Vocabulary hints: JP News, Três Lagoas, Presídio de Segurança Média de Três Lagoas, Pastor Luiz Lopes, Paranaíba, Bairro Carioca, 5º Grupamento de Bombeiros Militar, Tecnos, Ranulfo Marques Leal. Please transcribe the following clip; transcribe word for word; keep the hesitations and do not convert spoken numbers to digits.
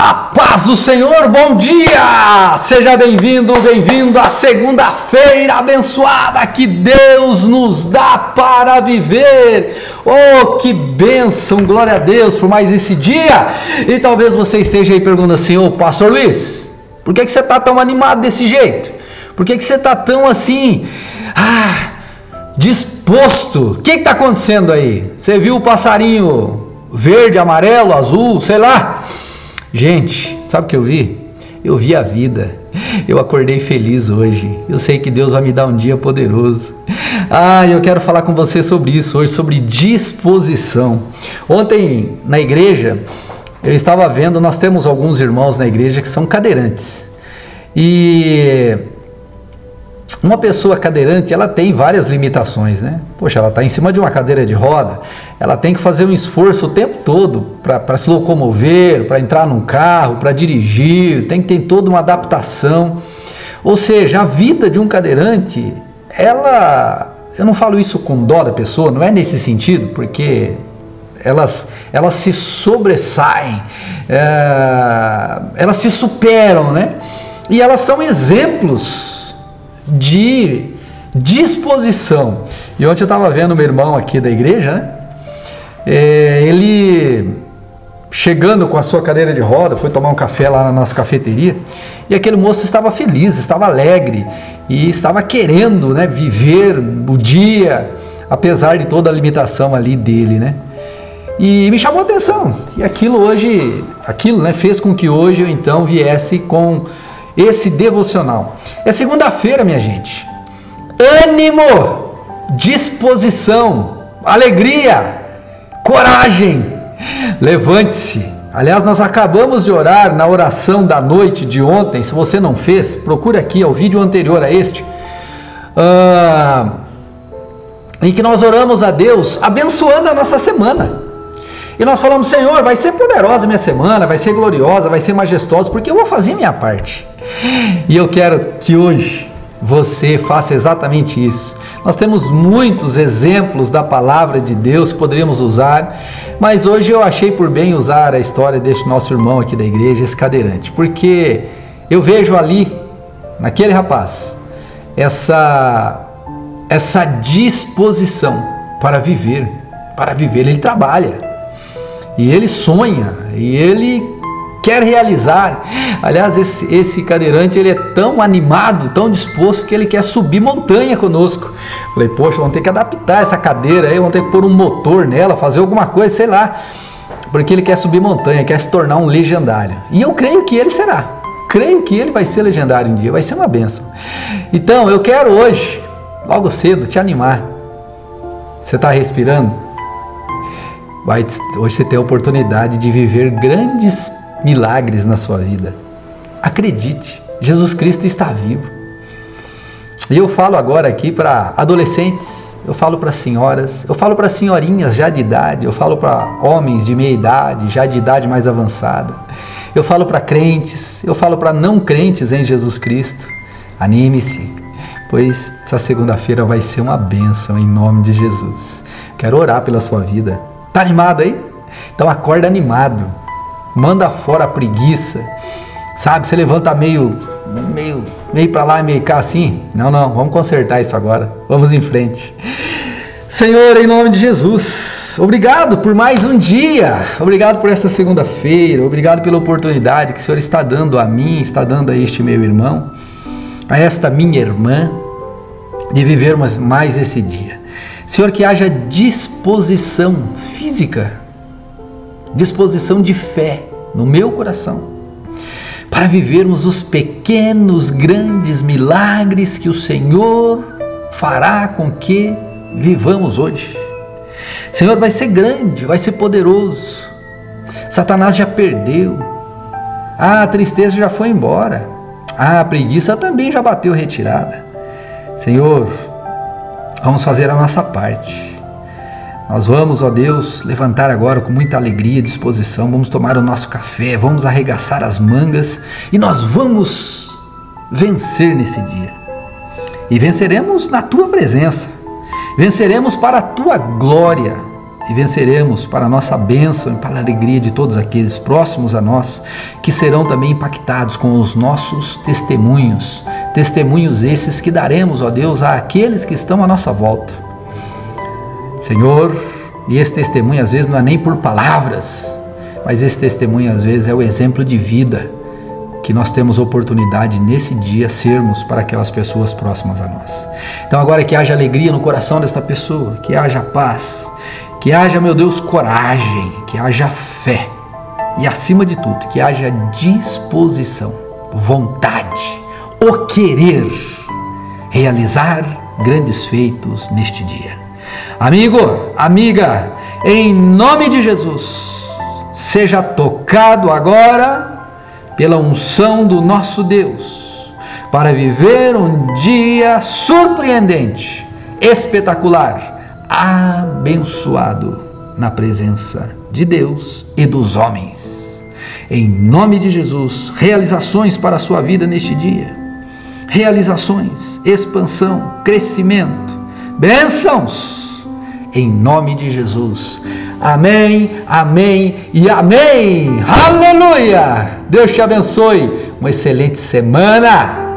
A paz do Senhor, bom dia! Seja bem-vindo, bem-vindo à segunda-feira abençoada que Deus nos dá para viver. Oh, que bênção! Glória a Deus por mais esse dia! E talvez você esteja aí perguntando assim, ô, Pastor Luiz, por que, que você está tão animado desse jeito? Por que, que você está tão assim, ah, disposto? O que está acontecendo aí? Você viu o passarinho verde, amarelo, azul, sei lá? Gente, sabe o que eu vi? Eu vi a vida, eu acordei feliz hoje, eu sei que Deus vai me dar um dia poderoso. Ah, eu quero falar com você sobre isso hoje, sobre disposição. Ontem na igreja, eu estava vendo, nós temos alguns irmãos na igreja que são cadeirantes. E uma pessoa cadeirante, ela tem várias limitações, né? Poxa, ela está em cima de uma cadeira de roda, ela tem que fazer um esforço o tempo todo para se locomover, para entrar num carro, para dirigir, tem que ter toda uma adaptação. Ou seja, a vida de um cadeirante, ela... Eu não falo isso com dó da pessoa, não é nesse sentido, porque elas, elas se sobressaem, é, elas se superam, né? E elas são exemplos de disposição. E ontem eu estava vendo meu irmão aqui da igreja, né? É, ele chegando com a sua cadeira de roda, foi tomar um café lá na nossa cafeteria, e aquele moço estava feliz, estava alegre, e estava querendo, né, viver o dia, apesar de toda a limitação ali dele, né? E me chamou a atenção, e aquilo hoje, aquilo, né, fez com que hoje eu então viesse com esse devocional. É segunda-feira, minha gente. Ânimo, disposição, alegria, coragem. Levante-se. Aliás, nós acabamos de orar na oração da noite de ontem. Se você não fez, procura aqui, ao vídeo anterior a este, ah, em que nós oramos a Deus, abençoando a nossa semana. E nós falamos, Senhor, vai ser poderosa minha semana, vai ser gloriosa, vai ser majestosa, porque eu vou fazer minha parte. E eu quero que hoje você faça exatamente isso. Nós temos muitos exemplos da palavra de Deus que poderíamos usar, mas hoje eu achei por bem usar a história deste nosso irmão aqui da igreja, esse cadeirante, porque eu vejo ali, naquele rapaz, essa, essa disposição para viver, para viver. Ele trabalha. E ele sonha, e ele quer realizar. Aliás, esse, esse cadeirante, ele é tão animado, tão disposto, que ele quer subir montanha conosco. Falei, poxa, vamos ter que adaptar essa cadeira aí, vamos ter que pôr um motor nela, fazer alguma coisa, sei lá. Porque ele quer subir montanha, quer se tornar um legendário. E eu creio que ele será. Creio que ele vai ser legendário um dia, vai ser uma bênção. Então, eu quero hoje, logo cedo, te animar. Você está respirando? Vai, hoje você tem a oportunidade de viver grandes milagres na sua vida. Acredite, Jesus Cristo está vivo. E eu falo agora aqui para adolescentes, eu falo para senhoras, eu falo para senhorinhas já de idade, eu falo para homens de meia idade, já de idade mais avançada. Eu falo para crentes, eu falo para não crentes em Jesus Cristo. Anime-se, pois essa segunda-feira vai ser uma bênção em nome de Jesus. Quero orar pela sua vida. Tá animado aí? Então acorda animado, manda fora a preguiça, sabe? Você levanta meio, meio, meio para lá, meio cá assim. Não, não, vamos consertar isso agora, vamos em frente. Senhor, em nome de Jesus, obrigado por mais um dia, obrigado por esta segunda-feira, obrigado pela oportunidade que o Senhor está dando a mim, está dando a este meu irmão, a esta minha irmã, de vivermos mais esse dia. Senhor, que haja disposição física, disposição de fé no meu coração, para vivermos os pequenos, grandes milagres que o Senhor fará com que vivamos hoje. Senhor, vai ser grande, vai ser poderoso. Satanás já perdeu. Ah, a tristeza já foi embora. Ah, a preguiça também já bateu retirada. Senhor, vamos fazer a nossa parte. Nós vamos, ó Deus, levantar agora com muita alegria e disposição. Vamos tomar o nosso café, vamos arregaçar as mangas e nós vamos vencer nesse dia. E venceremos na Tua presença. Venceremos para a Tua glória. e venceremos para a nossa bênção e para a alegria de todos aqueles próximos a nós, que serão também impactados com os nossos testemunhos, testemunhos esses que daremos, ó Deus, àqueles que estão à nossa volta. Senhor, e esse testemunho às vezes não é nem por palavras, mas esse testemunho às vezes é o exemplo de vida que nós temos oportunidade nesse dia sermos para aquelas pessoas próximas a nós. Então agora que haja alegria no coração desta pessoa, que haja paz, que haja, meu Deus, coragem, que haja fé e, acima de tudo, que haja disposição, vontade, o querer realizar grandes feitos neste dia. Amigo, amiga, em nome de Jesus, seja tocado agora pela unção do nosso Deus, para viver um dia surpreendente, espetacular, abençoado na presença de Deus e dos homens. Em nome de Jesus, realizações para a sua vida neste dia, realizações, expansão, crescimento, bênçãos, em nome de Jesus. Amém, amém e amém. Aleluia! Deus te abençoe. Uma excelente semana.